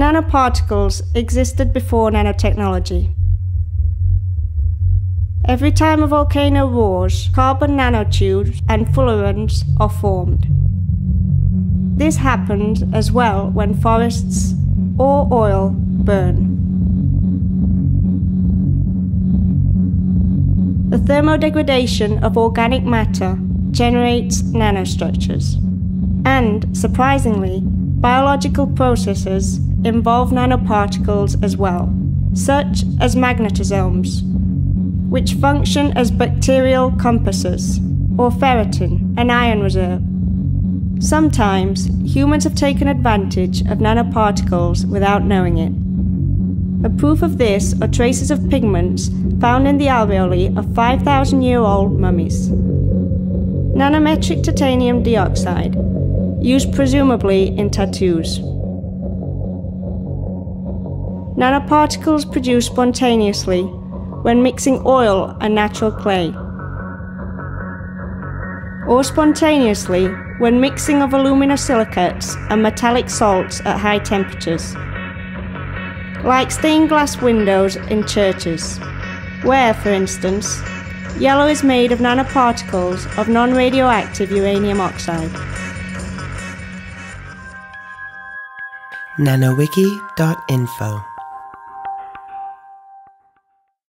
Nanoparticles existed before nanotechnology. Every time a volcano roars, carbon nanotubes and fullerenes are formed. This happens as well when forests or oil burn. The thermodegradation of organic matter generates nanostructures. And, surprisingly, biological processes involve nanoparticles as well, such as magnetosomes, which function as bacterial compasses, or ferritin, an iron reserve. Sometimes, humans have taken advantage of nanoparticles without knowing it. A proof of this are traces of pigments found in the alveoli of 5,000-year-old mummies. Nanometric titanium dioxide, used presumably in tattoos. Nanoparticles produce spontaneously when mixing oil and natural clay, or spontaneously when mixing of aluminosilicates and metallic salts at high temperatures, like stained glass windows in churches, where, for instance, yellow is made of nanoparticles of non-radioactive uranium oxide. NanoWiki.info